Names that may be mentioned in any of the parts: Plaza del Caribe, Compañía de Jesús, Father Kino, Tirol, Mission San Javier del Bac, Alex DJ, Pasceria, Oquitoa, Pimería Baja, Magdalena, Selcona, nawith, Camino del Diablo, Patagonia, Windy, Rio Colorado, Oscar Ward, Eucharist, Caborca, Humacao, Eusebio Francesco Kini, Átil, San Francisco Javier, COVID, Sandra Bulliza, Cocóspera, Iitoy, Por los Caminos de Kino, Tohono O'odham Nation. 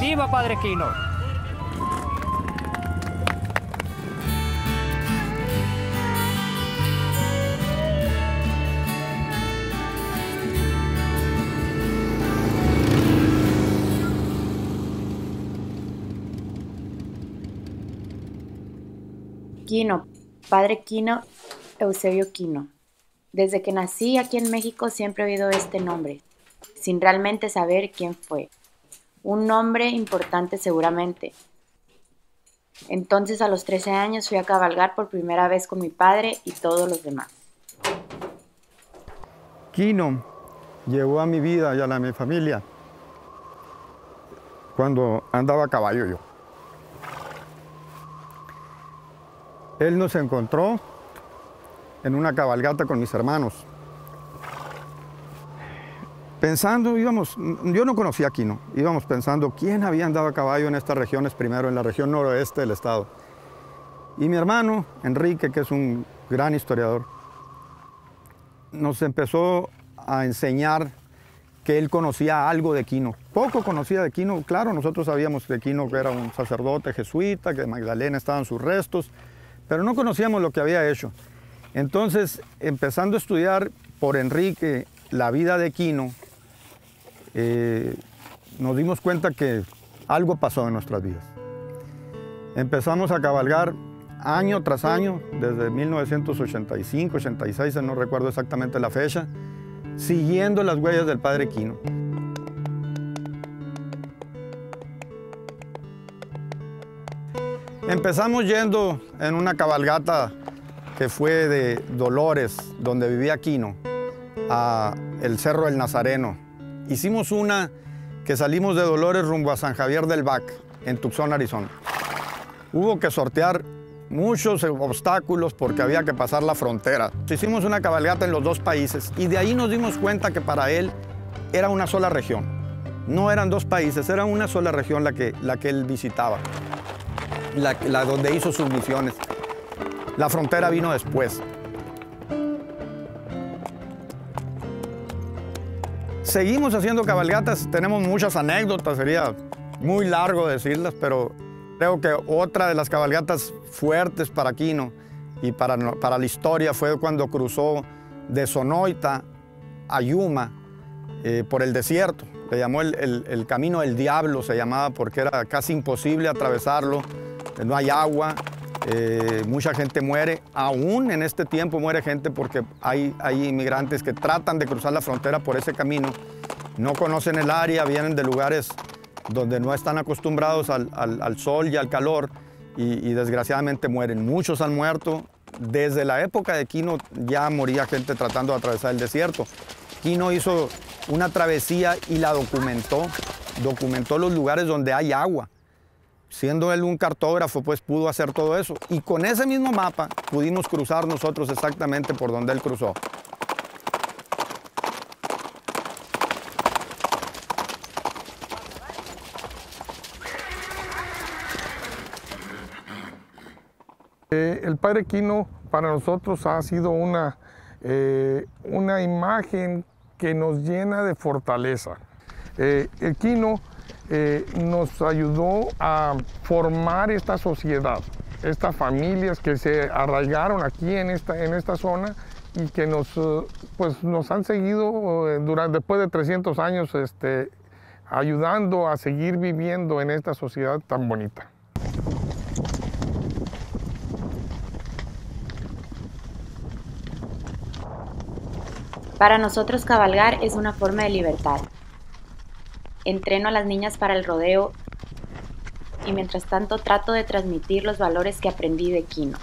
¡Viva Padre Kino! Kino, Padre Kino, Eusebio Kino. Desde que nací aquí en México siempre he oído este nombre, sin realmente saber quién fue. Un nombre importante seguramente. Entonces a los 13 años fui a cabalgar por primera vez con mi padre y todos los demás. Kino llegó a mi vida y a la de mi familia cuando andaba a caballo yo. Él nos encontró en una cabalgata con mis hermanos. Pensando, yo no conocía a Kino, íbamos pensando quién había andado a caballo en estas regiones, primero en la región noroeste del estado. Y mi hermano, Enrique, que es un gran historiador, nos empezó a enseñar que él conocía algo de Kino. Poco conocía de Kino, claro, nosotros sabíamos que Kino era un sacerdote jesuita, que de Magdalena estaban sus restos, pero no conocíamos lo que había hecho. Entonces, empezando a estudiar por Enrique la vida de Kino, nos dimos cuenta que algo pasó en nuestras vidas. Empezamos a cabalgar año tras año, desde 1985, 86, no recuerdo exactamente la fecha, siguiendo las huellas del padre Kino. Empezamos yendo en una cabalgata que fue de Dolores, donde vivía Kino, a el Cerro del Nazareno. Hicimos una que salimos de Dolores rumbo a San Javier del Wa:k, en Tucson, Arizona. Hubo que sortear muchos obstáculos porque había que pasar la frontera. Hicimos una cabalgata en los dos países y de ahí nos dimos cuenta que para él era una sola región. No eran dos países, era una sola región la que él visitaba, la donde hizo sus misiones. La frontera vino después. Seguimos haciendo cabalgatas, tenemos muchas anécdotas, sería muy largo decirlas, pero creo que otra de las cabalgatas fuertes para Kino y para la historia fue cuando cruzó de Sonoita a Yuma por el desierto. Le llamó el Camino del Diablo, se llamaba, porque era casi imposible atravesarlo, no hay agua, mucha gente muere, aún en este tiempo muere gente porque hay inmigrantes que tratan de cruzar la frontera por ese camino, no conocen el área, vienen de lugares donde no están acostumbrados al sol y al calor y desgraciadamente mueren. Muchos han muerto. Desde la época de Kino ya moría gente tratando de atravesar el desierto. Kino hizo una travesía y la documentó. Documentó los lugares donde hay agua. Siendo él un cartógrafo, pues pudo hacer todo eso. Y con ese mismo mapa pudimos cruzar nosotros exactamente por donde él cruzó. El padre Kino para nosotros ha sido una imagen que nos llena de fortaleza. El Kino nos ayudó a formar esta sociedad, estas familias que se arraigaron aquí en esta zona y que nos han seguido después de 300 años ayudando a seguir viviendo en esta sociedad tan bonita. Para nosotros cabalgar es una forma de libertad. Entreno a las niñas para el rodeo y mientras tanto trato de transmitir los valores que aprendí de Kino.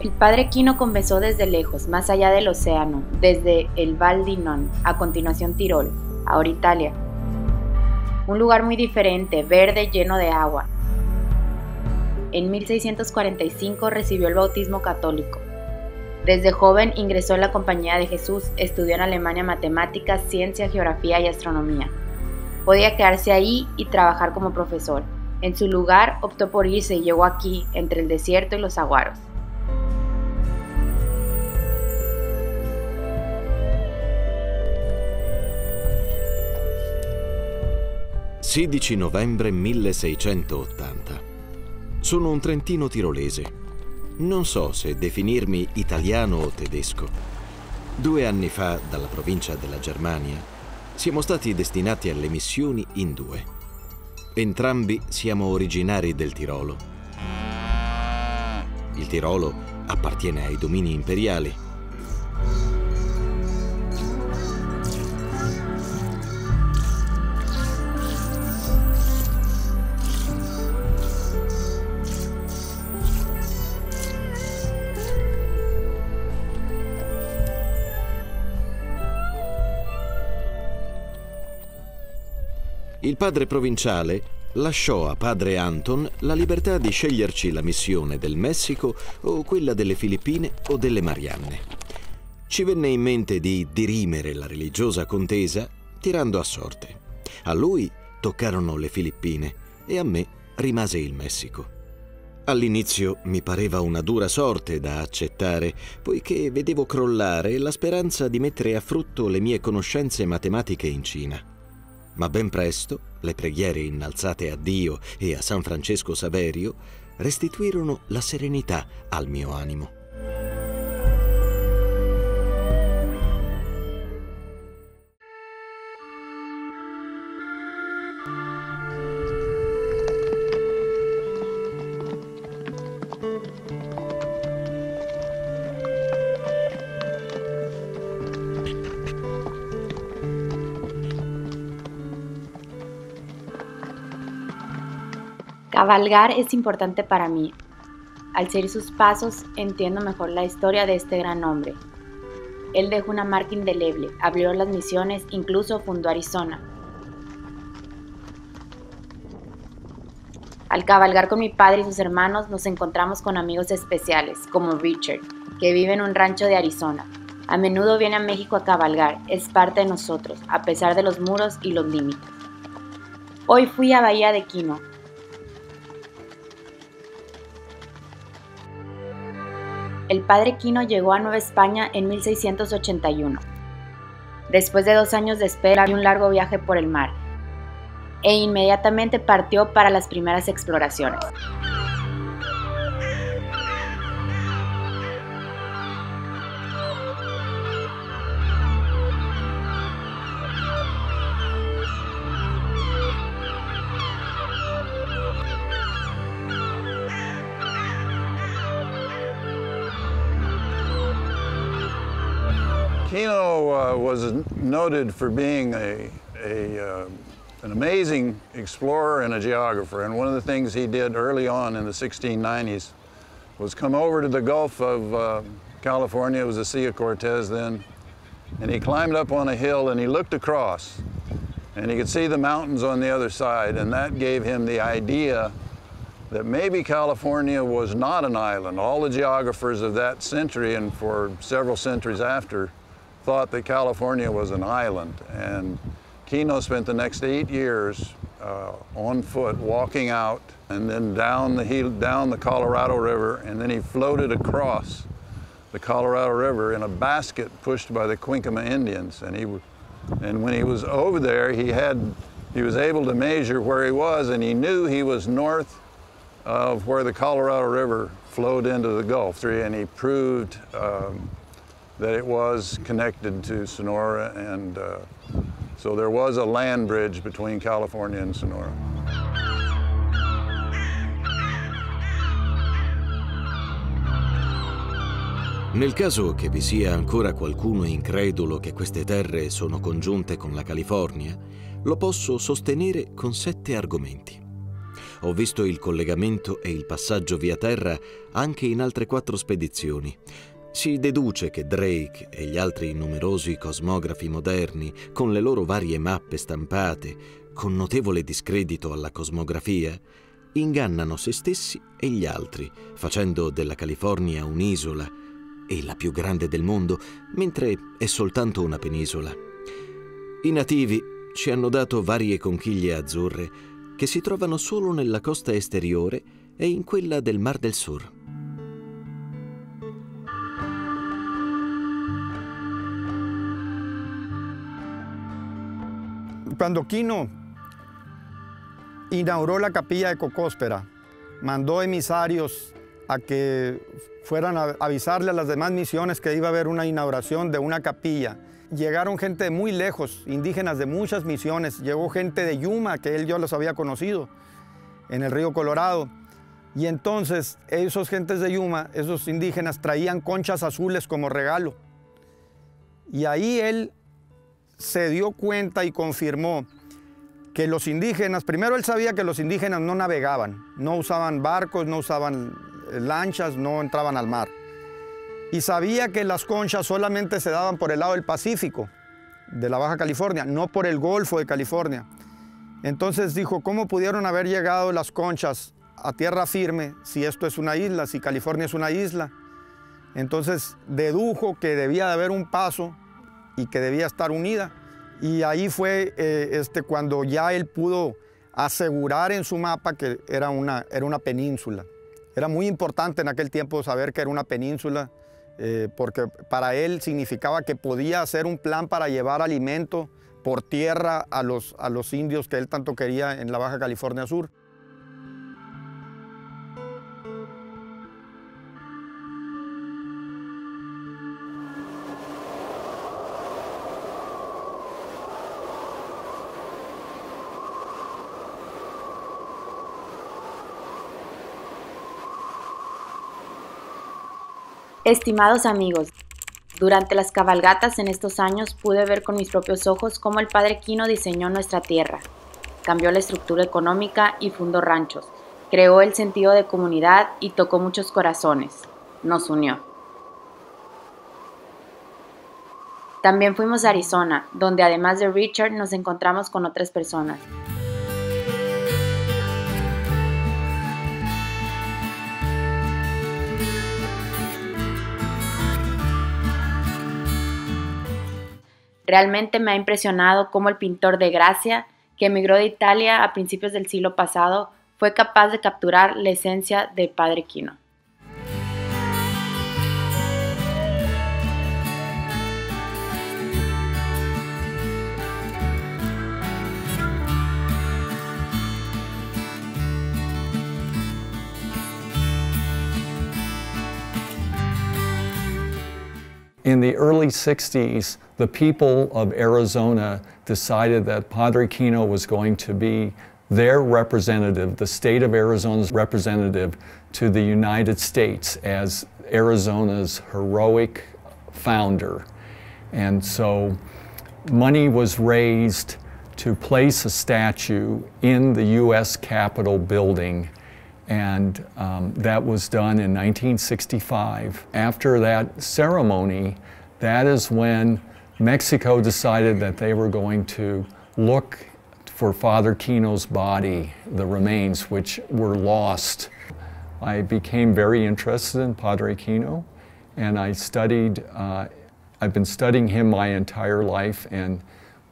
El padre Kino comenzó desde lejos, más allá del océano, desde el Val di Non, a continuación Tirol, ahora Italia. Un lugar muy diferente, verde, lleno de agua. En 1645 recibió el bautismo católico. Desde joven ingresó en la Compañía de Jesús, estudió en Alemania matemáticas, ciencia, geografía y astronomía. Podía quedarse ahí y trabajar como profesor. En su lugar optó por irse y llegó aquí, entre el desierto y los aguaros. «16 novembre 1680. Sono un trentino tirolese. Non so se definirmi italiano o tedesco. 2 anni fa, dalla provincia della Germania, siamo stati destinati alle missioni in 2. Entrambi siamo originari del Tirolo. Il Tirolo appartiene ai domini imperiali. Il padre provinciale lasciò a padre Anton la libertà di sceglierci la missione del Messico o quella delle Filippine o delle Marianne. Ci venne in mente di dirimere la religiosa contesa tirando a sorte. A lui toccarono le Filippine e a me rimase il Messico. All'inizio mi pareva una dura sorte da accettare, poiché vedevo crollare la speranza di mettere a frutto le mie conoscenze matematiche in Cina. Ma ben presto le preghiere innalzate a Dio e a San Francesco Saverio restituirono la serenità al mio animo. Cabalgar es importante para mí. Al seguir sus pasos, entiendo mejor la historia de este gran hombre. Él dejó una marca indeleble, abrió las misiones, incluso fundó Arizona. Al cabalgar con mi padre y sus hermanos, nos encontramos con amigos especiales, como Richard, que vive en un rancho de Arizona. A menudo viene a México a cabalgar, es parte de nosotros, a pesar de los muros y los límites. Hoy fui a Bahía de Kino. El padre Kino llegó a Nueva España en 1681, después de 2 años de espera y un largo viaje por el mar, e inmediatamente partió para las primeras exploraciones. Kino was noted for being an amazing explorer and a geographer, and one of the things he did early on in the 1690s was come over to the Gulf of California. It was the Sea of Cortez then, and he climbed up on a hill and he looked across, and he could see the mountains on the other side, and that gave him the idea that maybe California was not an island. All the geographers of that century and for several centuries after thought that California was an island, and Kino spent the next 8 years on foot walking out and then down the Colorado River, and then he floated across the Colorado River in a basket pushed by the Quincoma Indians, and when he was over there he was able to measure where he was, and he knew he was north of where the Colorado River flowed into the Gulf, and he proved that it was connected to Sonora, and so there was a land bridge between California and Sonora. Nel caso che vi sia ancora qualcuno incredulo che queste terre sono congiunte con la California, lo posso sostenere con 7 argomenti. Ho visto il collegamento e il passaggio via terra anche in altre 4 spedizioni. Si deduce che Drake e gli altri numerosi cosmografi moderni, con le loro varie mappe stampate, con notevole discredito alla cosmografia, ingannano se stessi e gli altri, facendo della California un'isola e la più grande del mondo, mentre è soltanto una penisola. I nativi ci hanno dato varie conchiglie azzurre che si trovano solo nella costa esteriore e in quella del Mar del Sur. Cuando Kino inauguró la capilla de Cocóspera, mandó emisarios a que fueran a avisarle a las demás misiones que iba a haber una inauguración de una capilla. Llegaron gente de muy lejos, indígenas de muchas misiones. Llegó gente de Yuma, que él ya los había conocido, en el río Colorado. Y entonces, esos gentes de Yuma, esos indígenas, traían conchas azules como regalo. Y ahí él se dio cuenta y confirmó que los indígenas, primero él sabía que los indígenas no navegaban, no usaban barcos, no usaban lanchas, no entraban al mar. Y sabía que las conchas solamente se daban por el lado del Pacífico, de la Baja California, no por el Golfo de California. Entonces dijo, ¿cómo pudieron haber llegado las conchas a tierra firme si esto es una isla, si California es una isla? Entonces dedujo que debía de haber un paso y que debía estar unida. Y ahí fue cuando ya él pudo asegurar en su mapa que era una península. Era muy importante en aquel tiempo saber que era una península, porque para él significaba que podía hacer un plan para llevar alimento por tierra a los indios que él tanto quería en la Baja California Sur. Estimados amigos, durante las cabalgatas en estos años pude ver con mis propios ojos cómo el padre Kino diseñó nuestra tierra, cambió la estructura económica y fundó ranchos, creó el sentido de comunidad y tocó muchos corazones, nos unió. También fuimos a Arizona, donde además de Richard nos encontramos con otras personas. Realmente me ha impresionado cómo el pintor de Gracia, que emigró de Italia a principios del siglo pasado, fue capaz de capturar la esencia del padre Kino. In the early 60s, the people of Arizona decided that Padre Kino was going to be their representative, the state of Arizona's representative to the United States as Arizona's heroic founder. And so money was raised to place a statue in the U.S. Capitol building, and that was done in 1965. After that ceremony, that is when Mexico decided that they were going to look for Father Kino's body, the remains which were lost. I became very interested in Padre Kino, and I studied, I've been studying him my entire life, and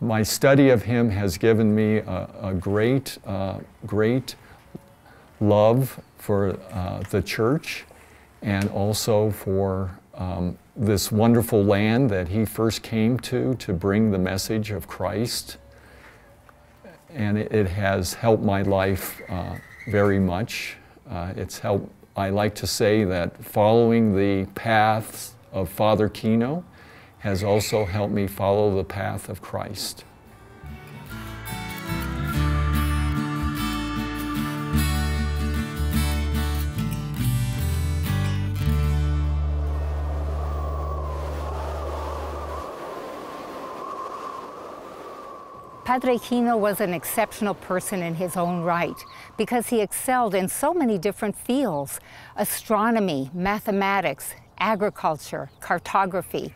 my study of him has given me a great, great love for the church, and also for this wonderful land that he first came to bring the message of Christ. And it has helped my life very much. It's helped, I like to say that following the paths of Father Kino has also helped me follow the path of Christ. Padre Kino was an exceptional person in his own right because he excelled in so many different fields: astronomy, mathematics, agriculture, cartography.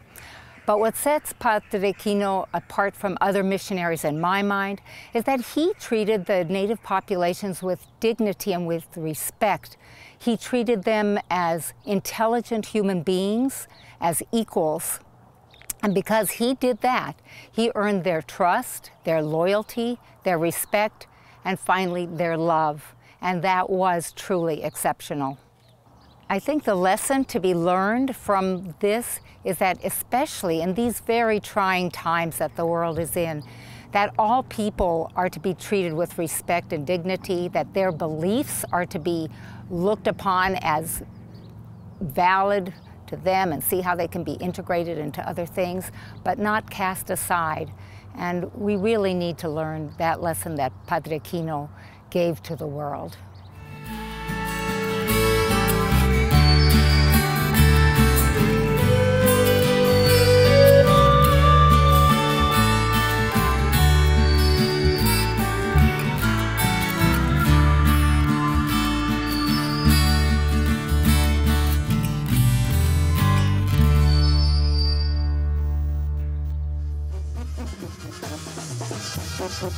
But what sets Padre Kino apart from other missionaries in my mind is that he treated the native populations with dignity and with respect. He treated them as intelligent human beings, as equals. And because he did that, he earned their trust, their loyalty, their respect, and finally their love. And that was truly exceptional. I think the lesson to be learned from this is that, especially in these very trying times that the world is in, that all people are to be treated with respect and dignity, that their beliefs are to be looked upon as valid to them and see how they can be integrated into other things, but not cast aside. And we really need to learn that lesson that Padre Kino gave to the world.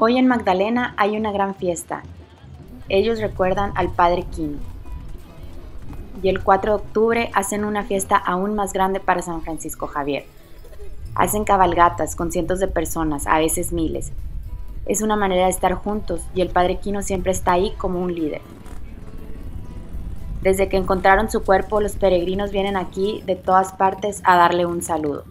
Hoy en Magdalena hay una gran fiesta. Ellos recuerdan al Padre Kino. Y el 4 de octubre hacen una fiesta aún más grande para San Francisco Javier. Hacen cabalgatas con cientos de personas, a veces miles. Es una manera de estar juntos y el Padre Kino siempre está ahí como un líder. Desde que encontraron su cuerpo, los peregrinos vienen aquí de todas partes a darle un saludo.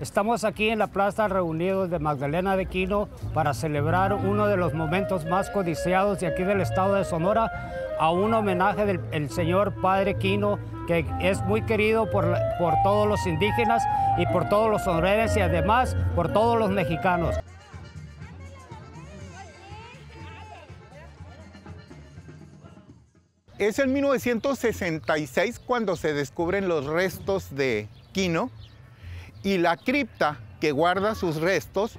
Estamos aquí en la Plaza reunidos de Magdalena de Kino para celebrar uno de los momentos más codiciados de aquí del estado de Sonora, a un homenaje del señor Padre Kino, que es muy querido por todos los indígenas y por todos los sonorenses y además por todos los mexicanos. Es en 1966 cuando se descubren los restos de Kino. y la cripta que guarda sus restos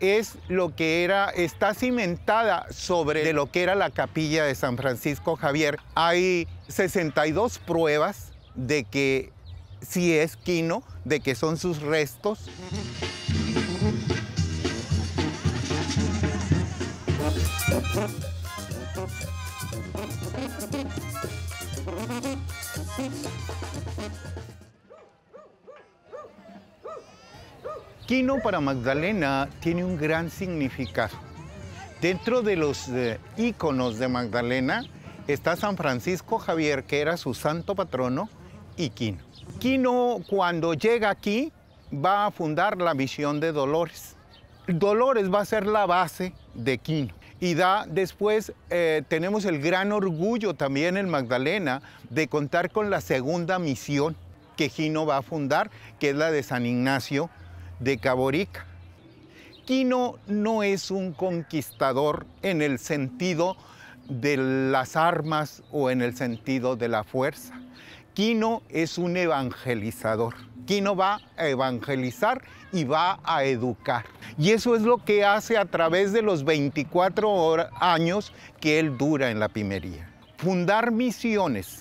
es lo que era, está cimentada sobre de lo que era la capilla de San Francisco Javier. Hay 62 pruebas de que sí es Kino, de que son sus restos. Kino para Magdalena tiene un gran significado. Dentro de los íconos de Magdalena está San Francisco Javier, que era su santo patrono, y Kino. Kino, cuando llega aquí, va a fundar la misión de Dolores. Dolores va a ser la base de Kino. Y después tenemos el gran orgullo también en Magdalena de contar con la segunda misión que Kino va a fundar, que es la de San Ignacio de Caborica. Kino no es un conquistador en el sentido de las armas o en el sentido de la fuerza. Kino es un evangelizador. Kino va a evangelizar y va a educar. Y eso es lo que hace a través de los 24 años que él dura en la pimería. Fundar misiones,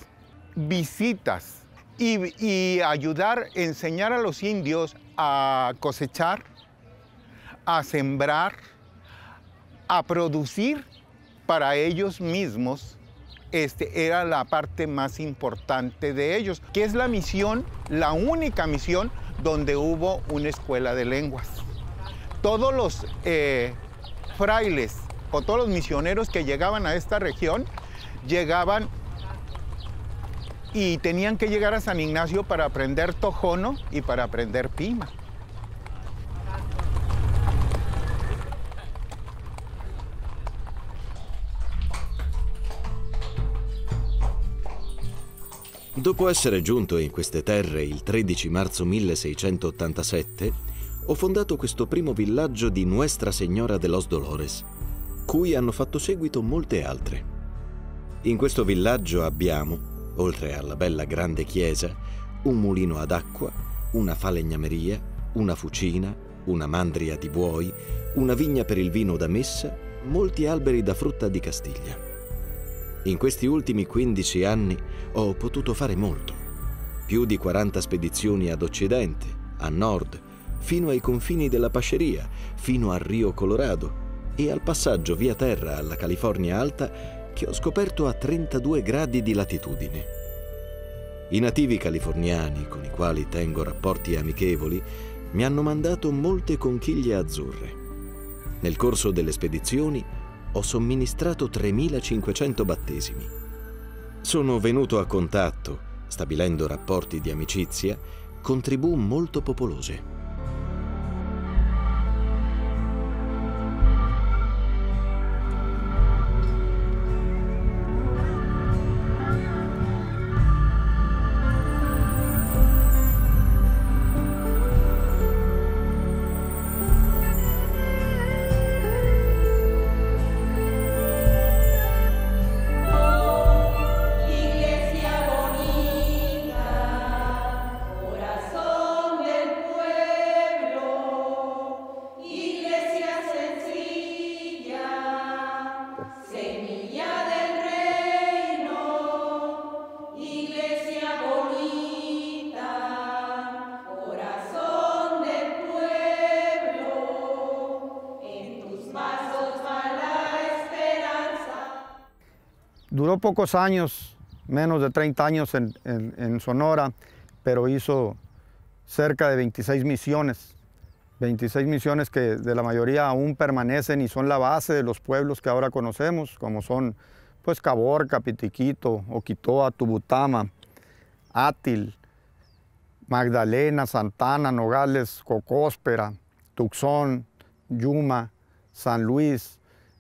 visitas y ayudar, enseñar a los indios a cosechar, a sembrar, a producir para ellos mismos. Era la parte más importante de ellos, que es la misión, la única misión donde hubo una escuela de lenguas. Todos los frailes o todos los misioneros que llegaban a esta región, llegaban y tenían que llegar a San Ignacio para aprender tojono y para aprender pima. Dopo essere giunto in queste terre il 13 marzo 1687, ho fondato questo primo villaggio di Nuestra Señora de los Dolores, cui hanno fatto seguito molte altre. In questo villaggio abbiamo, oltre alla bella grande chiesa, un mulino ad acqua, una falegnameria, una fucina, una mandria di buoi, una vigna per il vino da messa, molti alberi da frutta di Castiglia. In questi ultimi 15 anni ho potuto fare molto. Più di 40 spedizioni ad occidente, a nord, fino ai confini della Pasceria, fino al Rio Colorado e al passaggio via terra alla California Alta che ho scoperto a 32 gradi di latitudine. I nativi californiani, con i quali tengo rapporti amichevoli, mi hanno mandato molte conchiglie azzurre. Nel corso delle spedizioni ho somministrato 3500 battesimi. Sono venuto a contatto, stabilendo rapporti di amicizia, con tribù molto popolose. Duró pocos años, menos de 30 años en Sonora, pero hizo cerca de 26 misiones. 26 misiones que de la mayoría aún permanecen y son la base de los pueblos que ahora conocemos, como son pues Caborca, Pitiquito, Oquitoa, Tubutama, Átil, Magdalena, Santana, Nogales, Cocóspera, Tucson, Yuma, San Luis,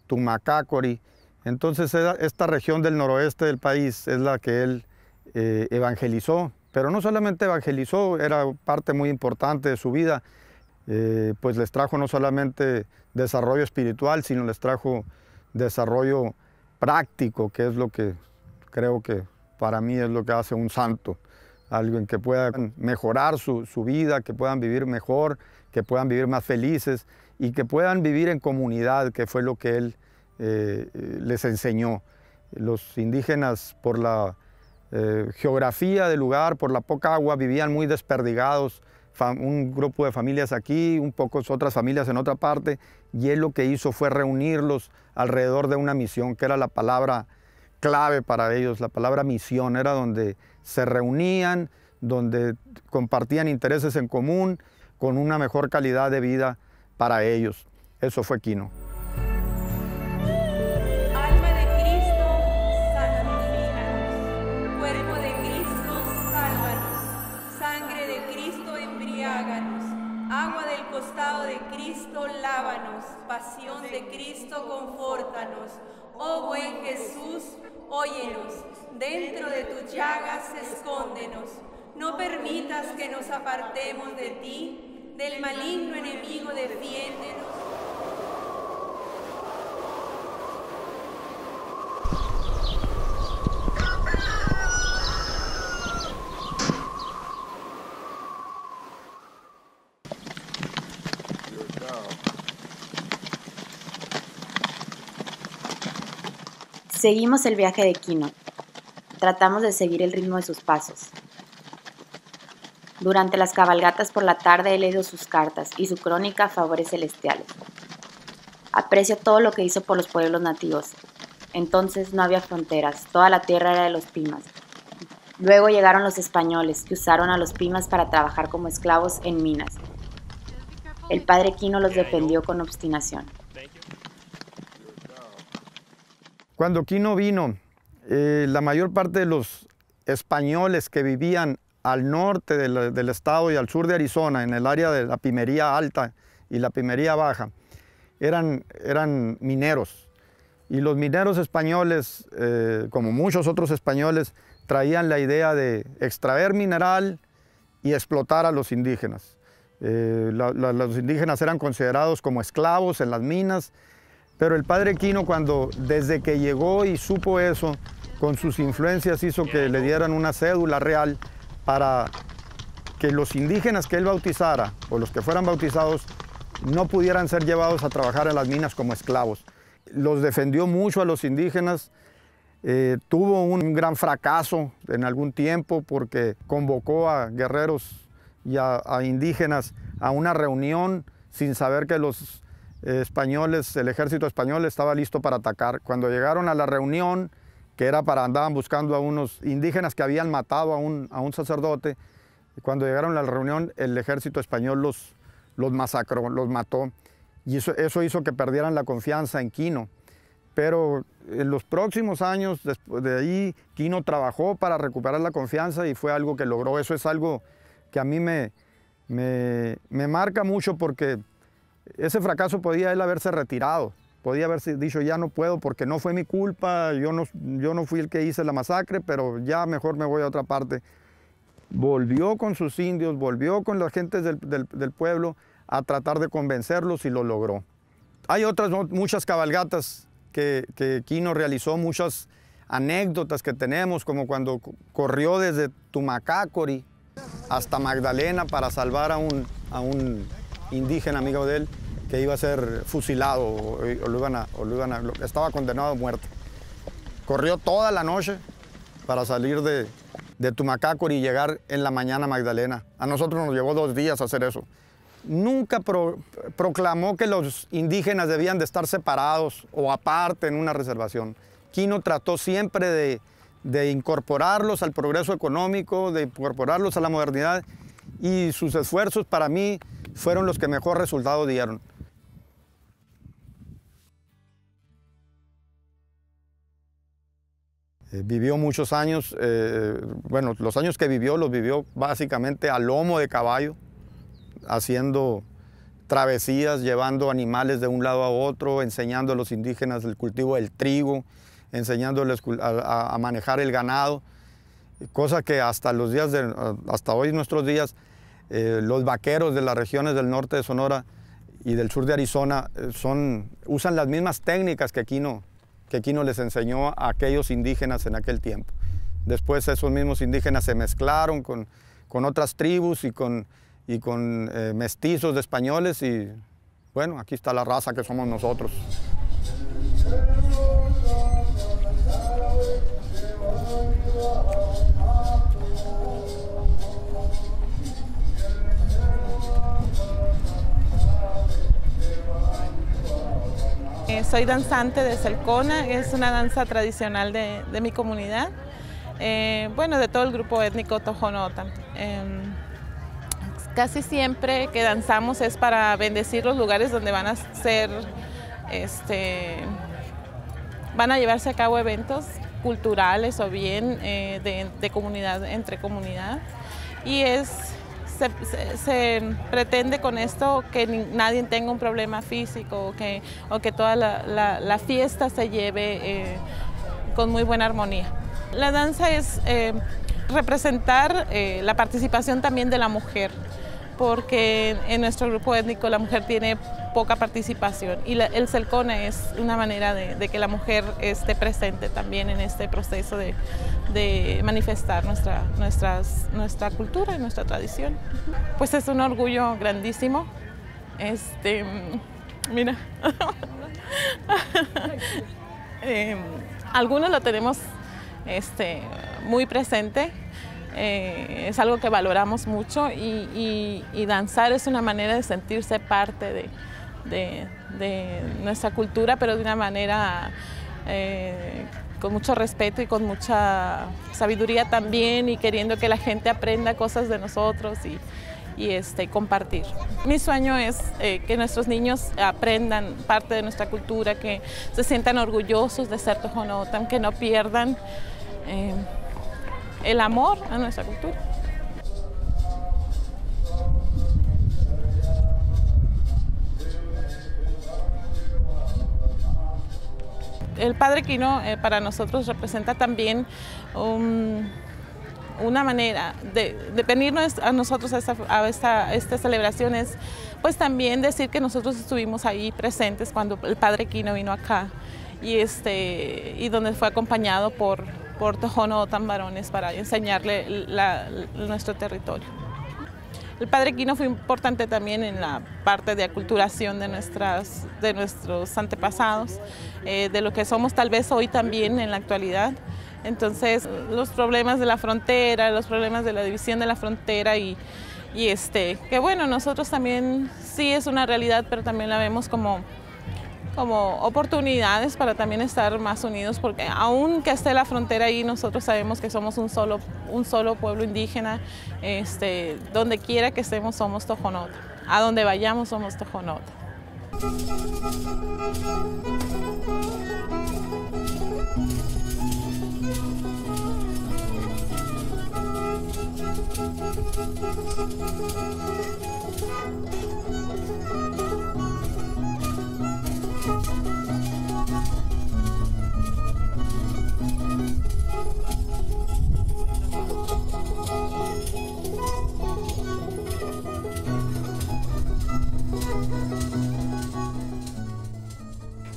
Tumacacori. Entonces, esta región del noroeste del país es la que él evangelizó, pero no solamente evangelizó, era parte muy importante de su vida, pues les trajo no solamente desarrollo espiritual, sino les trajo desarrollo práctico, que es lo que creo que para mí es lo que hace un santo. algo en que puedan mejorar su vida, que puedan vivir mejor, que puedan vivir más felices y que puedan vivir en comunidad, que fue lo que él les enseñó. Los indígenas, por la geografía del lugar, por la poca agua, vivían muy desperdigados, un grupo de familias aquí, un poco otras familias en otra parte, y él lo que hizo fue reunirlos alrededor de una misión, que era la palabra clave para ellos, la palabra misión, era donde se reunían, donde compartían intereses en común, con una mejor calidad de vida para ellos. Eso fue Kino. Pasión de Cristo, confórtanos. Oh buen Jesús, óyenos. Dentro de tus llagas, escóndenos. No permitas que nos apartemos de ti. Del maligno enemigo, defiéndenos. Seguimos el viaje de Kino. Tratamos de seguir el ritmo de sus pasos. Durante las cabalgatas por la tarde he leído sus cartas y su crónica a favores celestiales. Aprecio todo lo que hizo por los pueblos nativos. Entonces no había fronteras, toda la tierra era de los pimas. Luego llegaron los españoles, que usaron a los pimas para trabajar como esclavos en minas. El padre Kino los defendió con obstinación. Cuando Kino vino, la mayor parte de los españoles que vivían al norte del estado y al sur de Arizona, en el área de la Pimería Alta y la Pimería Baja, eran mineros. Y los mineros españoles, como muchos otros españoles, traían la idea de extraer mineral y explotar a los indígenas. Los indígenas eran considerados como esclavos en las minas. Pero el padre Kino, desde que llegó y supo eso, con sus influencias hizo que le dieran una cédula real para que los indígenas que él bautizara, o los que fueran bautizados, no pudieran ser llevados a trabajar en las minas como esclavos. Los defendió mucho a los indígenas, tuvo un gran fracaso en algún tiempo porque convocó a guerreros y a indígenas a una reunión sin saber que los españoles, el ejército español estaba listo para atacar. Cuando llegaron a la reunión, que era andaban buscando a unos indígenas que habían matado a un sacerdote, cuando llegaron a la reunión, el ejército español los masacró, los mató, y eso hizo que perdieran la confianza en Kino. Pero en los próximos años, después de ahí, Kino trabajó para recuperar la confianza y fue algo que logró. Eso es algo que a mí me marca mucho, porque ese fracaso podía él haberse retirado, podía haberse dicho ya no puedo porque no fue mi culpa, yo no fui el que hice la masacre, pero ya mejor me voy a otra parte. Volvió con sus indios, volvió con las gentes del pueblo a tratar de convencerlos y lo logró. Hay otras muchas cabalgatas que Kino realizó, muchas anécdotas que tenemos, como cuando corrió desde Tumacacori hasta Magdalena para salvar a un indígena amigo de él, que iba a ser fusilado estaba condenado a muerte. Corrió toda la noche para salir de Tumacacori y llegar en la mañana a Magdalena. A nosotros nos llevó 2 días hacer eso. Nunca proclamó que los indígenas debían de estar separados o aparte en una reservación. Kino trató siempre de incorporarlos al progreso económico, de incorporarlos a la modernidad, y sus esfuerzos para mí fueron los que mejor resultado dieron. Vivió muchos años, los años que vivió los vivió básicamente a lomo de caballo, haciendo travesías, llevando animales de un lado a otro, enseñando a los indígenas el cultivo del trigo, enseñándoles a manejar el ganado, cosa que hasta hoy, nuestros días, los vaqueros de las regiones del norte de Sonora y del sur de Arizona usan las mismas técnicas que Kino les enseñó a aquellos indígenas en aquel tiempo. Después esos mismos indígenas se mezclaron con otras tribus y con mestizos de españoles y, bueno, aquí está la raza que somos nosotros. Soy danzante de Selcona, es una danza tradicional de mi comunidad, bueno, de todo el grupo étnico Tojonota. Casi siempre que danzamos es para bendecir los lugares donde van a ser, van a llevarse a cabo eventos culturales o bien de comunidad, entre comunidad, y se pretende con esto que nadie tenga un problema físico o que toda la fiesta se lleve con muy buena armonía. La danza es representar la participación también de la mujer, porque en nuestro grupo étnico la mujer tiene poca participación y el Selcona es una manera de que la mujer esté presente también en este proceso de manifestar nuestra cultura y nuestra tradición. Pues es un orgullo grandísimo. Mira, algunos lo tenemos muy presente. Es algo que valoramos mucho y danzar es una manera de sentirse parte de nuestra cultura, pero de una manera con mucho respeto y con mucha sabiduría también, y queriendo que la gente aprenda cosas de nosotros y compartir. Mi sueño es que nuestros niños aprendan parte de nuestra cultura, que se sientan orgullosos de ser Tojonotan, que no pierdan el amor a nuestra cultura. El Padre Kino para nosotros representa también una manera de venirnos a nosotros a esta celebración, es pues también decir que nosotros estuvimos ahí presentes cuando el Padre Kino vino acá y donde fue acompañado por Tojonotan varones para enseñarle nuestro territorio. El Padre Kino fue importante también en la parte de aculturación de nuestros antepasados, de lo que somos tal vez hoy también en la actualidad. Entonces, los problemas de la frontera, los problemas de la división de la frontera y que bueno, nosotros también sí es una realidad, pero también la vemos como oportunidades para también estar más unidos, porque aunque esté la frontera ahí, nosotros sabemos que somos un solo pueblo indígena, donde quiera que estemos somos Tojonota, a donde vayamos somos Tojonota.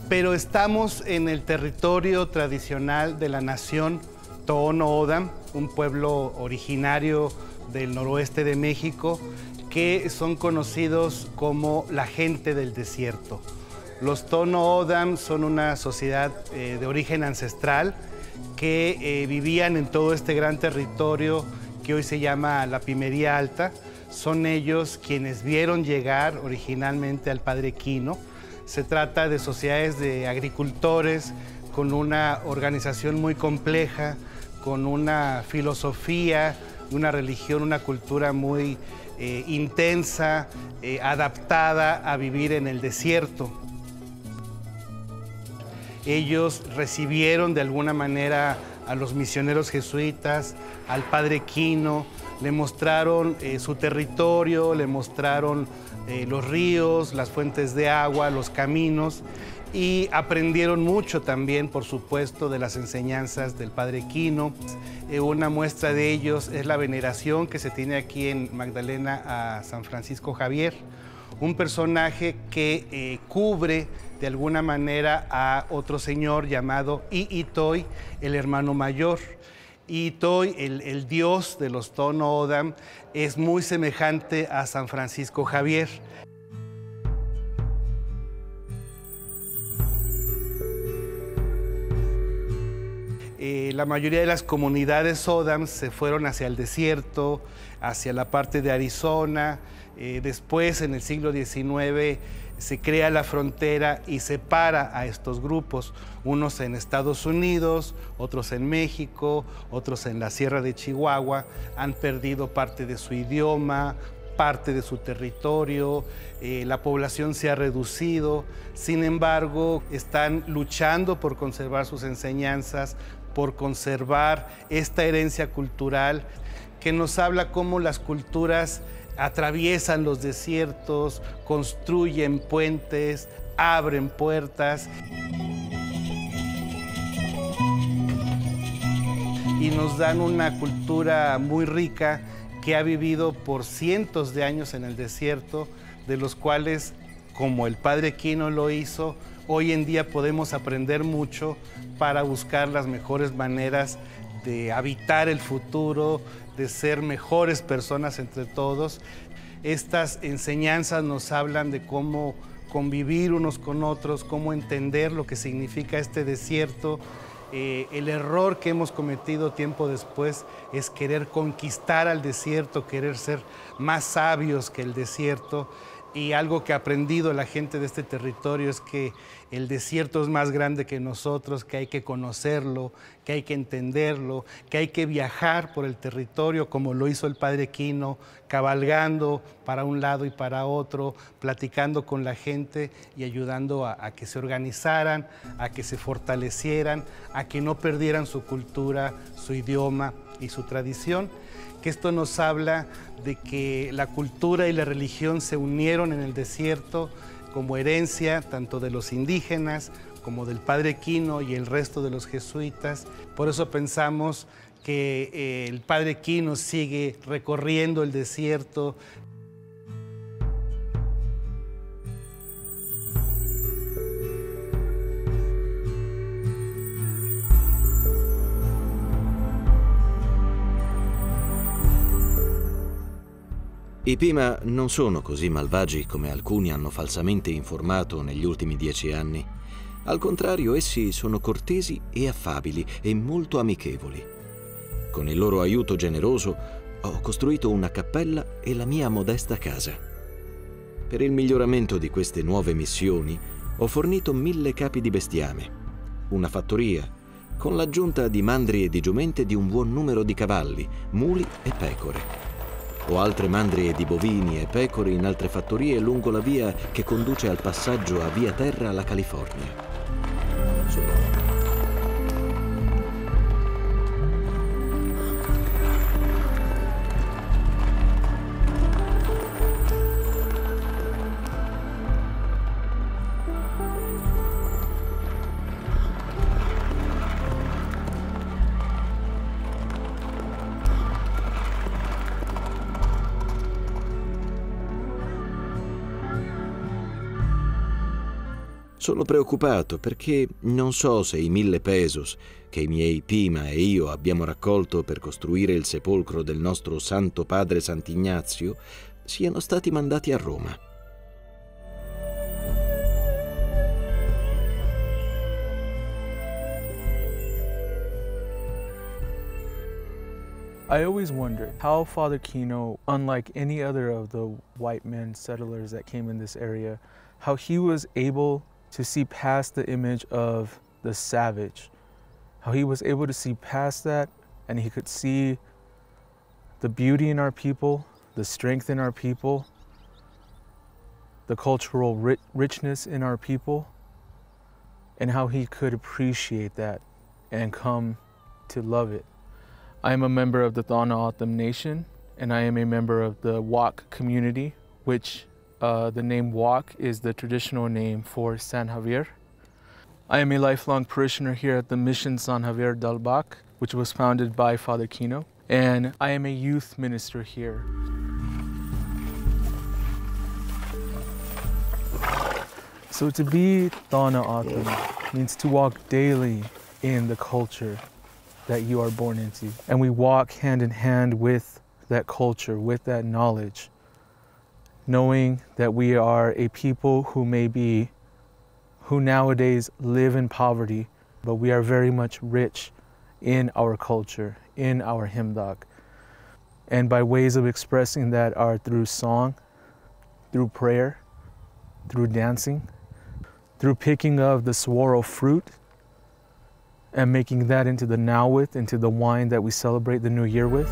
Pero estamos en el territorio tradicional de la nación Tohono O'odham, un pueblo originario del noroeste de México, que son conocidos como la gente del desierto. Los Tohono O'odham son una sociedad de origen ancestral que vivían en todo este gran territorio que hoy se llama la Pimería Alta. Son ellos quienes vieron llegar originalmente al Padre Kino. Se trata de sociedades de agricultores con una organización muy compleja, con una filosofía, una religión, una cultura muy intensa, adaptada a vivir en el desierto. Ellos recibieron de alguna manera a los misioneros jesuitas, al Padre Kino, le mostraron su territorio, le mostraron los ríos, las fuentes de agua, los caminos, y aprendieron mucho también, por supuesto, de las enseñanzas del Padre Kino. Una muestra de ellos es la veneración que se tiene aquí en Magdalena a San Francisco Javier, un personaje que cubre de alguna manera a otro señor llamado Iitoy, el hermano mayor. Iitoy, el dios de los Tono O'odham, es muy semejante a San Francisco Javier. La mayoría de las comunidades O'odham se fueron hacia el desierto, hacia la parte de Arizona. Después, en el siglo XIX, se crea la frontera y separa a estos grupos, unos en Estados Unidos, otros en México, otros en la Sierra de Chihuahua. Han perdido parte de su idioma, parte de su territorio, la población se ha reducido. Sin embargo, están luchando por conservar sus enseñanzas, por conservar esta herencia cultural que nos habla cómo las culturas atraviesan los desiertos, construyen puentes, abren puertas. Y nos dan una cultura muy rica que ha vivido por cientos de años en el desierto, de los cuales, como el padre Kino lo hizo, hoy en día podemos aprender mucho para buscar las mejores maneras de habitar el futuro, de ser mejores personas entre todos. Estas enseñanzas nos hablan de cómo convivir unos con otros, cómo entender lo que significa este desierto. El error que hemos cometido tiempo después es querer conquistar al desierto, querer ser más sabios que el desierto. Y algo que ha aprendido la gente de este territorio es que el desierto es más grande que nosotros, que hay que conocerlo, que hay que entenderlo, que hay que viajar por el territorio como lo hizo el padre Kino, cabalgando para un lado y para otro, platicando con la gente y ayudando a que se organizaran, a que se fortalecieran, a que no perdieran su cultura, su idioma y su tradición. Que esto nos habla de que la cultura y la religión se unieron en el desierto como herencia tanto de los indígenas como del padre Kino y el resto de los jesuitas. Por eso pensamos que el padre Kino sigue recorriendo el desierto. I Pima non sono così malvagi come alcuni hanno falsamente informato negli ultimi 10 anni. Al contrario, essi sono cortesi e affabili e molto amichevoli. Con il loro aiuto generoso ho costruito una cappella e la mia modesta casa. Per il miglioramento di queste nuove missioni ho fornito 1000 capi di bestiame, una fattoria, con l'aggiunta di mandrie e di giumente di un buon numero di cavalli, muli e pecore. Ho altre mandrie di bovini e pecore in altre fattorie lungo la via che conduce al passaggio a via terra alla California. Sono preoccupato perché non so se i 1000 pesos che i miei Pima e io abbiamo raccolto per costruire il sepolcro del nostro Santo Padre Sant'Ignazio siano stati mandati a Roma. I always wondered how Father Kino, unlike any other of the white men settlers that came in this area, how he was able to see past the image of the savage, how he was able to see past that, and he could see the beauty in our people, the strength in our people, the cultural richness in our people, and how he could appreciate that and come to love it. I am a member of the Tohono O'odham Nation, and I am a member of the Wa:k community, which the name Wa:k is the traditional name for San Javier. I am a lifelong parishioner here at the Mission San Javier del Bac, which was founded by Father Kino, and I am a youth minister here. So to be Tohono O'odham means to walk daily in the culture, that you are born into. And we walk hand in hand with that culture, with that knowledge, knowing that we are a people who nowadays live in poverty, but we are very much rich in our culture, in our hymndoc. And by ways of expressing that are through song, through prayer, through dancing, through picking of the saguaro fruit and making that into the nawith, into the wine that we celebrate the New Year with.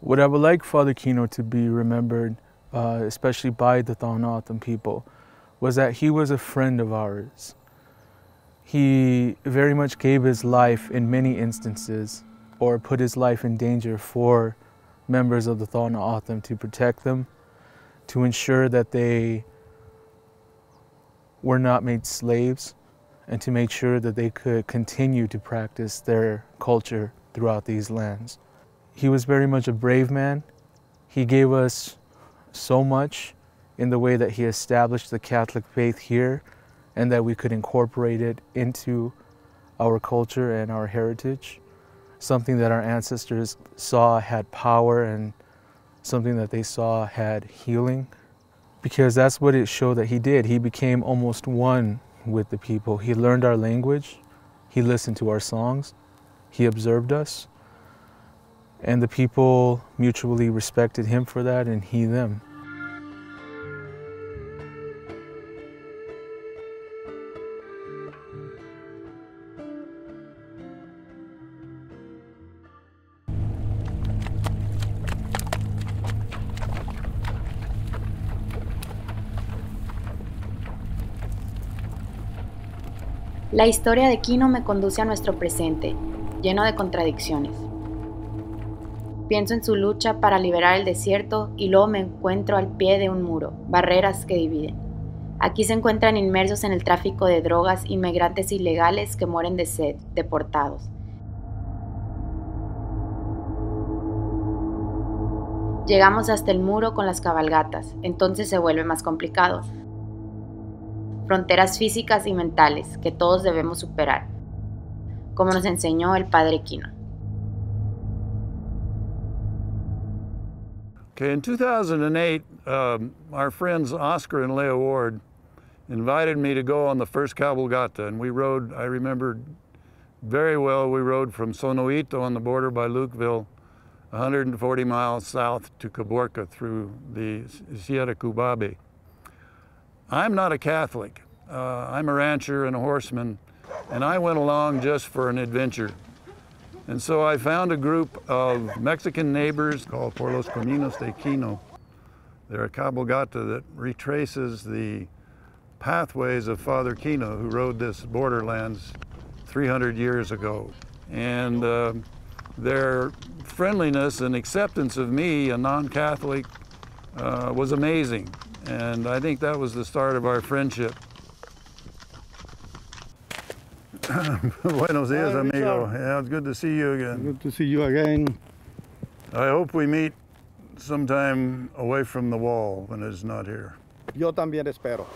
What I would like Father Kino to be remembered, especially by the Taunatan people, was that he was a friend of ours. He very much gave his life in many instances, or put his life in danger for members of the Taunatan to protect them, to ensure that they were not made slaves, and to make sure that they could continue to practice their culture throughout these lands. He was very much a brave man. He gave us so much in the way that he established the Catholic faith here and that we could incorporate it into our culture and our heritage, something that our ancestors saw had power and something that they saw had healing, because that's what it showed that he did. He became almost one with the people. He learned our language, he listened to our songs, he observed us. And the people mutually respected him for that, and he them. La historia de Kino me conduce a nuestro presente, lleno de contradicciones. Pienso en su lucha para liberar el desierto y luego me encuentro al pie de un muro, barreras que dividen. Aquí se encuentran inmersos en el tráfico de drogas inmigrantes ilegales que mueren de sed, deportados. Llegamos hasta el muro con las cabalgatas, entonces se vuelve más complicado. Fronteras físicas y mentales que todos debemos superar, como nos enseñó el padre Kino. Okay, in 2008, our friends Oscar and Leah Ward invited me to go on the first cabalgata, and we rode, I remember very well, we rode from Sonoito on the border by Lukeville, 140 miles south to Caborca through the Sierra Cubabe. I'm not a Catholic. I'm a rancher and a horseman, and I went along just for an adventure. And so I found a group of Mexican neighbors called Por los Caminos de Kino. They're a cabalgata that retraces the pathways of Father Kino, who rode this borderlands 300 years ago. And their friendliness and acceptance of me, a non-Catholic, was amazing. And I think that was the start of our friendship. Buenos días, amigo. Yeah, it's good to see you again. Good to see you again. I hope we meet sometime away from the wall when it's not here. Yo también espero.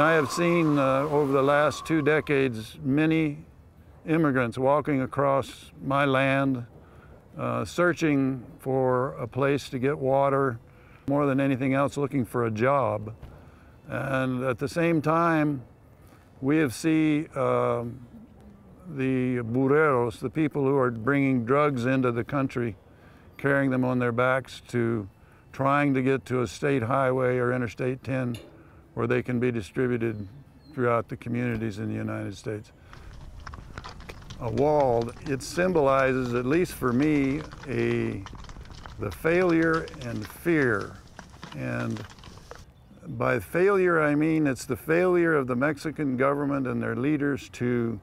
I have seen over the last 2 decades many immigrants walking across my land, searching for a place to get water, more than anything else looking for a job. And at the same time, we have seen the burreros, the people who are bringing drugs into the country, carrying them on their backs to trying to get to a state highway or Interstate 10. Where they can be distributed throughout the communities in the United States. A wall, it symbolizes, at least for me, the failure and fear. And By failure, I mean it's the failure of the Mexican government and their leaders to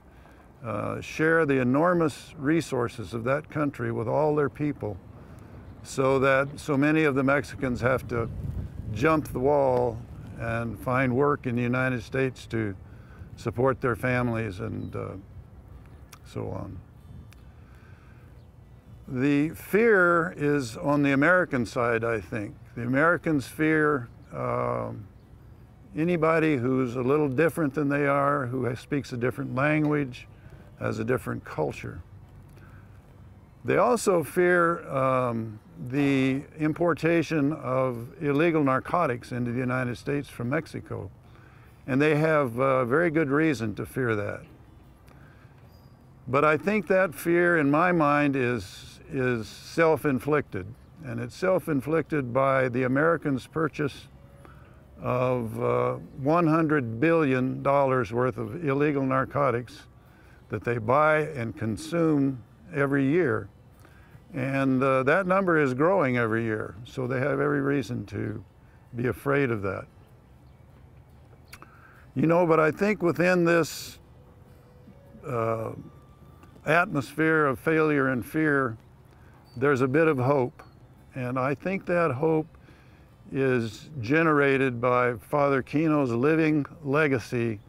share the enormous resources of that country with all their people, so that so many of the Mexicans have to jump the wall and find work in the United States to support their families and so on. The fear is on the American side, I think. The Americans fear anybody who's a little different than they are, who speaks a different language, has a different culture. They also fear the importation of illegal narcotics into the United States from Mexico. And they have very good reason to fear that. But I think that fear, in my mind, is self-inflicted. And it's self-inflicted by the Americans' purchase of $100 billion worth of illegal narcotics that they buy and consume every year. And that number is growing every year, so they have every reason to be afraid of that. You know, but I think within this atmosphere of failure and fear, there's a bit of hope. And I think that hope is generated by Father Kino's living legacy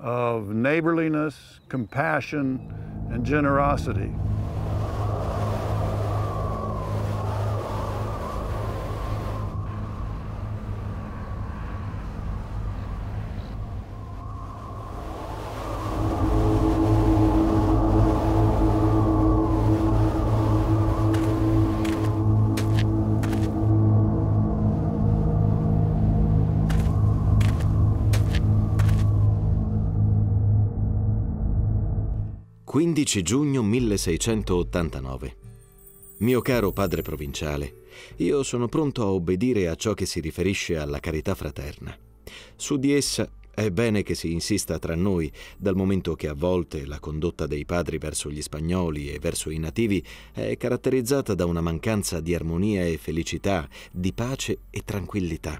of neighborliness, compassion, and generosity. Giugno 1689. Mio caro padre provinciale, io sono pronto a obbedire a ciò che si riferisce alla carità fraterna. Su di essa è bene che si insista tra noi, dal momento che a volte la condotta dei padri verso gli spagnoli e verso i nativi è caratterizzata da una mancanza di armonia e felicità, di pace e tranquillità.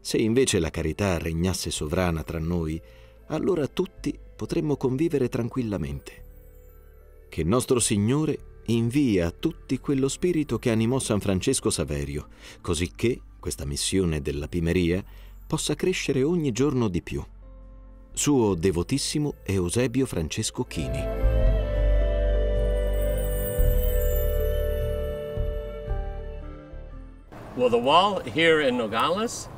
Se invece la carità regnasse sovrana tra noi, allora tutti potremmo convivere tranquillamente. Che nostro Signore invia a tutti quello spirito che animò San Francesco Saverio, cosicché questa missione della Pimeria possa crescere ogni giorno di più. Suo devotissimo Eusebio Francesco Kini. Well, the wall here in Nogales,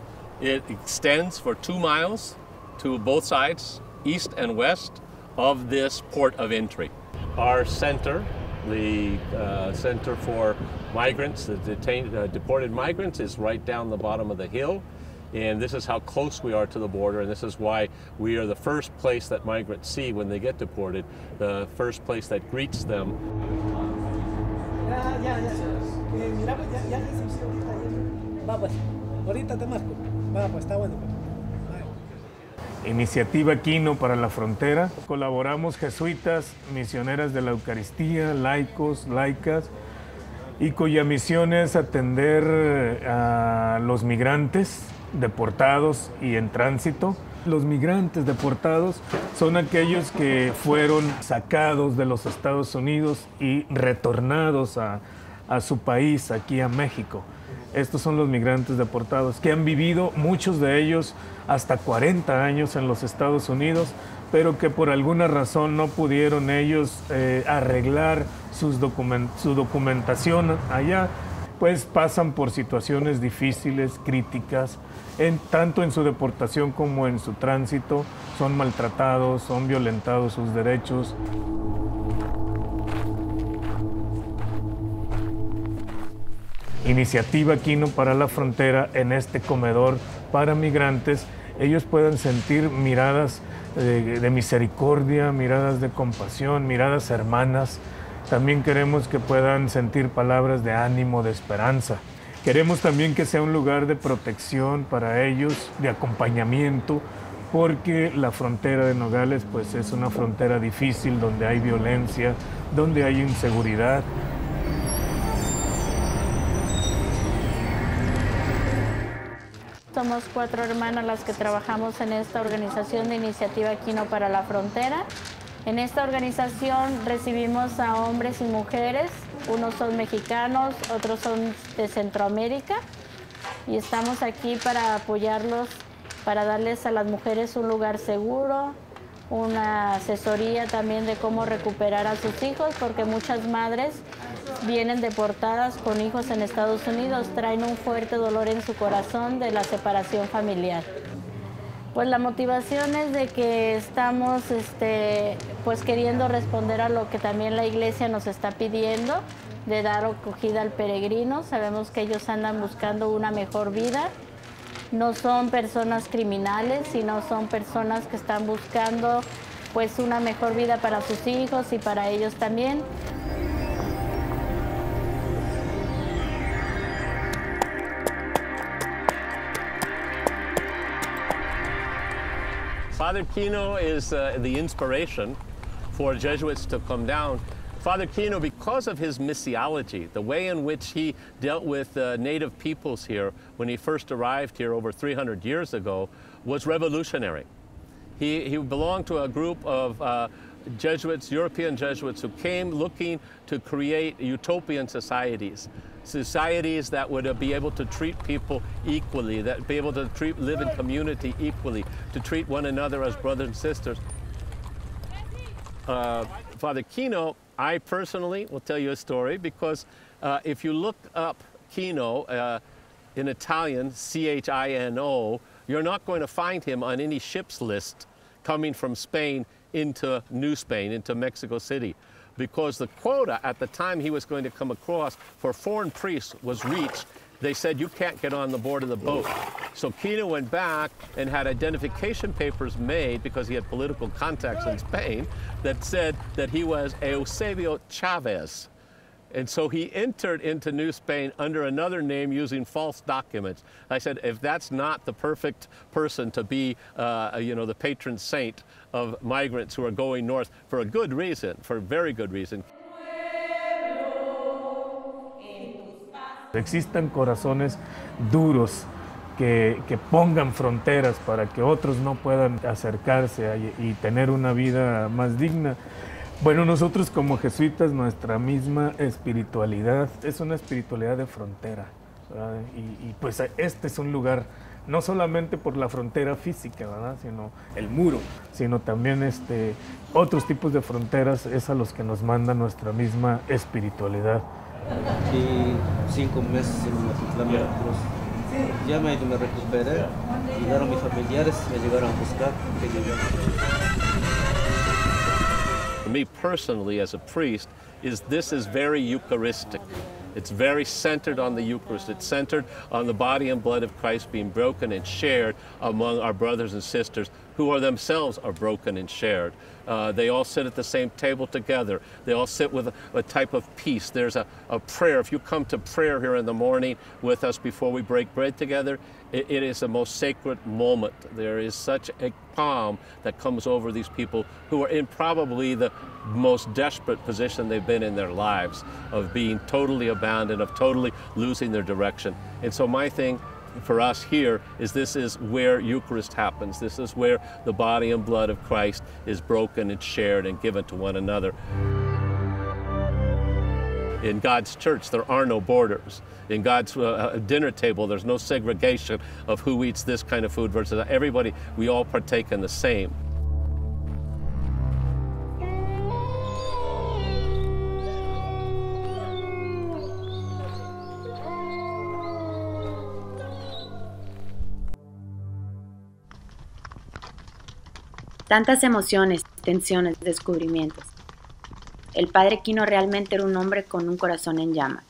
it extends for 2 miles to both sides, east and west, of this port of entry. Our center, the center for migrants, the deported migrants, is right down the bottom of the hill. And this is how close we are to the border, and this is why we are the first place that migrants see when they get deported, the first place that greets them. Iniciativa Kino para la Frontera. Colaboramos jesuitas, misioneras de la Eucaristía, laicos, laicas, y cuya misión es atender a los migrantes deportados y en tránsito. Los migrantes deportados son aquellos que fueron sacados de los Estados Unidos y retornados a su país, aquí a México. Estos son los migrantes deportados, que han vivido, muchos de ellos, hasta 40 años en los Estados Unidos, pero que por alguna razón no pudieron ellos arreglar su documentación allá, pues pasan por situaciones difíciles, críticas, tanto en su deportación como en su tránsito, son maltratados, son violentados sus derechos. Iniciativa Kino para la Frontera, en este comedor para migrantes, ellos puedan sentir miradas de misericordia, miradas de compasión, miradas hermanas. También queremos que puedan sentir palabras de ánimo, de esperanza. Queremos también que sea un lugar de protección para ellos, de acompañamiento, porque la frontera de Nogales, pues, es una frontera difícil, donde hay violencia, donde hay inseguridad. somos 4 hermanas las que trabajamos en esta organización de Iniciativa Kino para la Frontera. En esta organización recibimos a hombres y mujeres, unos son mexicanos, otros son de Centroamérica, y estamos aquí para apoyarlos, para darles a las mujeres un lugar seguro, una asesoría también de cómo recuperar a sus hijos, porque muchas madres vienen deportadas con hijos en Estados Unidos, traen un fuerte dolor en su corazón de la separación familiar. Pues la motivación es de que estamos pues queriendo responder a lo que también la iglesia nos está pidiendo, de dar acogida al peregrino. Sabemos que ellos andan buscando una mejor vida. No son personas criminales, sino son personas que están buscando pues una mejor vida para sus hijos y para ellos también. Father Kino is the inspiration for Jesuits to come down. Father Kino, because of his missiology, the way in which he dealt with native peoples here when he first arrived here over 300 years ago, was revolutionary. He belonged to a group of Jesuits, European Jesuits, who came looking to create utopian societies, societies that would be able to treat people equally, that would be able to live in community equally, to treat one another as brothers and sisters. Father Kino, I personally will tell you a story, because if you look up Kino in Italian, C-H-I-N-O, you're not going to find him on any ship's list coming from Spain into New Spain, into Mexico City, because the quota at the time he was going to come across for foreign priests was reached. They said, you can't get on the board of the boat. So Kino went back and had identification papers made, because he had political contacts in Spain, that said that he was Eusebio Chavez. And so he entered into New Spain under another name using false documents. I said, if that's not the perfect person to be, the patron saint of migrants who are going north for a good reason, for a very good reason. Existan corazones duros que pongan fronteras para que otros no puedan acercarse y tener una vida más digna. Bueno, nosotros como jesuitas, nuestra misma espiritualidad es una espiritualidad de frontera, ¿verdad? Y pues este es un lugar, no solamente por la frontera física, ¿verdad?, sino el muro, sino también otros tipos de fronteras, es a los que nos manda nuestra misma espiritualidad. Aquí 5 meses en Mazatlán, Veracruz. Ya me recuperé, llegaron mis familiares, me llegaron a buscar. For me personally, as a priest, this is very Eucharistic. It's very centered on the Eucharist. It's centered on the body and blood of Christ being broken and shared among our brothers and sisters who are themselves are broken and shared. They all sit at the same table together. They all sit with a type of peace. There's a prayer. If you come to prayer here in the morning with us before we break bread together, it is the most sacred moment. There is such a calm that comes over these people who are in probably the most desperate position they've been in their lives, of being totally abandoned, of totally losing their direction. And so my thing for us here is this is where Eucharist happens. This is where the body and blood of Christ is broken and shared and given to one another. In God's church, there are no borders. In God's dinner table, there's no segregation of who eats this kind of food versus everybody. We all partake in the same. Tantas emociones, tensiones, descubrimientos. El padre Kino realmente era un hombre con un corazón en llamas,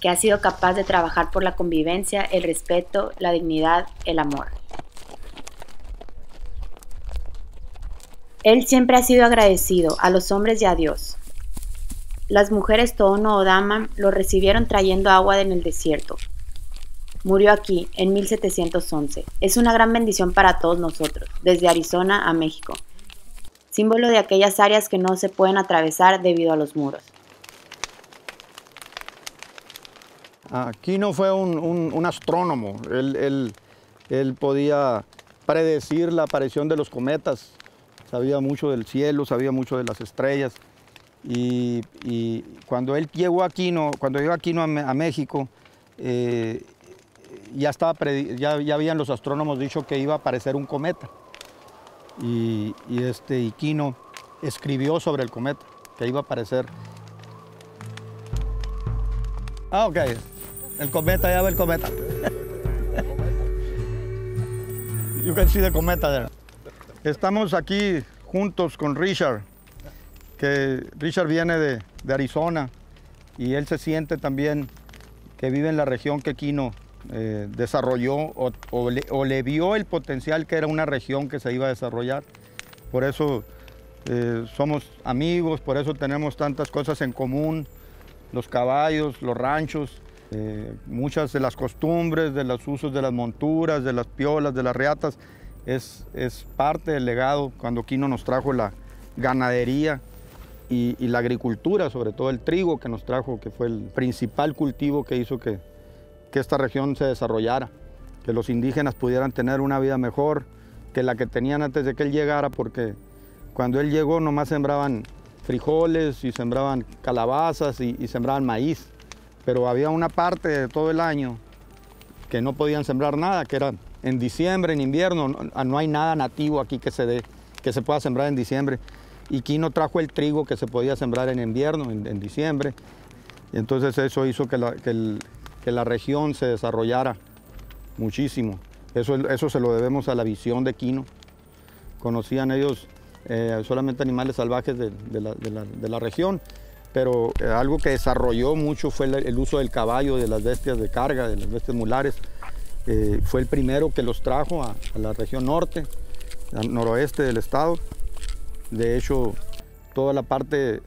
que ha sido capaz de trabajar por la convivencia, el respeto, la dignidad, el amor. Él siempre ha sido agradecido a los hombres y a Dios. Las mujeres Tohono O'odham lo recibieron trayendo agua en el desierto. Murió aquí en 1711. Es una gran bendición para todos nosotros, desde Arizona a México, símbolo de aquellas áreas que no se pueden atravesar debido a los muros. Kino fue un astrónomo. Él Él podía predecir la aparición de los cometas, sabía mucho del cielo, sabía mucho de las estrellas. Y cuando él llegó a Kino, a México, ya habían los astrónomos dicho que iba a aparecer un cometa. Y Kino escribió sobre el cometa, que iba a aparecer. Ah, ok. El cometa, ya ve el cometa. You can see the cometa there. Estamos aquí juntos con Richard, que Richard viene de Arizona y él se siente también que vive en la región que Kino desarrolló o le vio el potencial que era una región que se iba a desarrollar. Por eso somos amigos, por eso tenemos tantas cosas en común, los caballos, los ranchos, muchas de las costumbres, de los usos de las monturas, de las piolas, de las riatas, es parte del legado cuando Kino nos trajo la ganadería. Y la agricultura, sobre todo el trigo que nos trajo, que fue el principal cultivo que hizo que esta región se desarrollara, que los indígenas pudieran tener una vida mejor que la que tenían antes de que él llegara, porque cuando él llegó nomás sembraban frijoles y sembraban calabazas y sembraban maíz, pero había una parte de todo el año que no podían sembrar nada, que era en diciembre, en invierno, no hay nada nativo aquí que se pueda sembrar en diciembre. Y Kino trajo el trigo que se podía sembrar en invierno, en diciembre. Y entonces eso hizo que la región se desarrollara muchísimo. Eso se lo debemos a la visión de Kino. Conocían ellos solamente animales salvajes de la región, pero algo que desarrolló mucho fue el uso del caballo, de las bestias de carga, de las bestias mulares. Fue el primero que los trajo a la región norte, al noroeste del estado. De hecho, toda la parte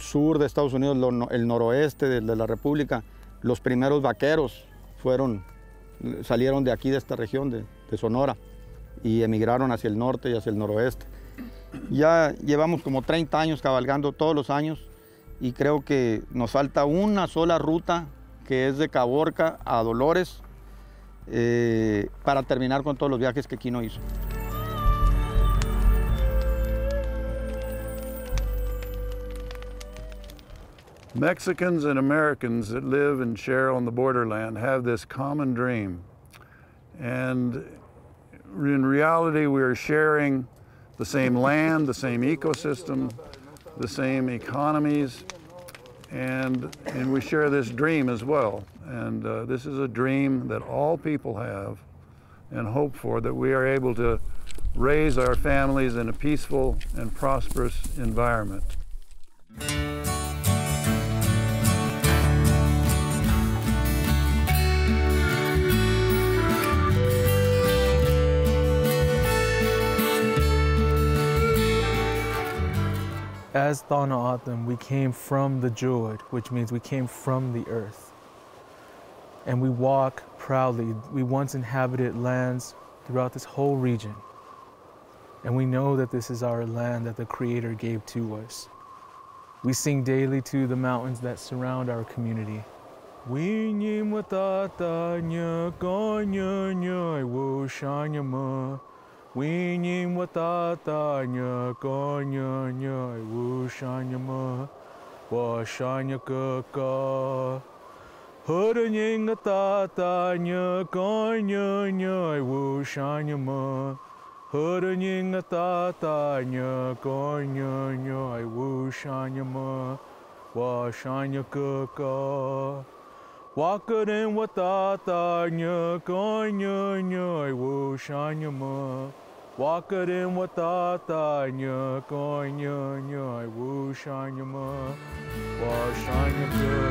sur de Estados Unidos, el noroeste de la República, los primeros vaqueros salieron de aquí, de esta región, de Sonora, y emigraron hacia el norte y hacia el noroeste. Ya llevamos como 30 años cabalgando todos los años y creo que nos falta una sola ruta, que es de Caborca a Dolores, para terminar con todos los viajes que Kino hizo. Mexicans and Americans that live and share on the borderland have this common dream. And in reality, we are sharing the same land, the same ecosystem, the same economies, and we share this dream as well. And this is a dream that all people have and hope for, that we are able to raise our families in a peaceful and prosperous environment. As Tana Atam, we came from the Jord, which means we came from the earth. And we walk proudly. We once inhabited lands throughout this whole region. And we know that this is our land that the Creator gave to us. We sing daily to the mountains that surround our community. We Winim watata nya konya nya wushanya ma washanya kaka Hurning tata nya konya nya wushanya ma Hurning tata nya konya nya wushanya ma washanya kaka Wakarin watata nya konya nya wushanya ma Wakarin watata nya konya nya wushanyama washanyama.